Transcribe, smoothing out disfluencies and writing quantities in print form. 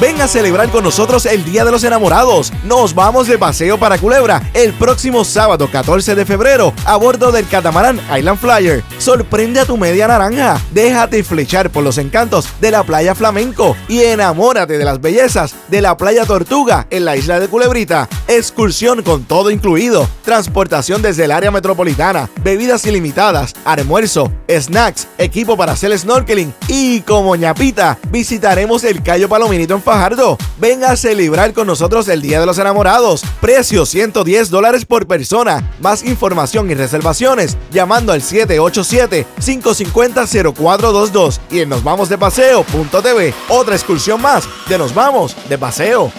Ven a celebrar con nosotros el Día de los Enamorados. Nos vamos de paseo para Culebra el próximo sábado 14 de febrero a bordo del catamarán Island Flyer. Sorprende a tu media naranja, déjate flechar por los encantos de la playa Flamenco y enamórate de las bellezas de la playa Tortuga en la isla de Culebrita. Excursión con todo incluido, transportación desde el área metropolitana, bebidas ilimitadas, almuerzo, snacks, equipo para hacer snorkeling y como ñapita, visitaremos el Cayo Palominito en Fajardo. Ven a celebrar con nosotros el Día de los Enamorados. Precio $110 por persona. Más información y reservaciones llamando al 787-550-0422 y en nosvamosdepaseo.tv. Otra excursión más de Nos Vamos de Paseo.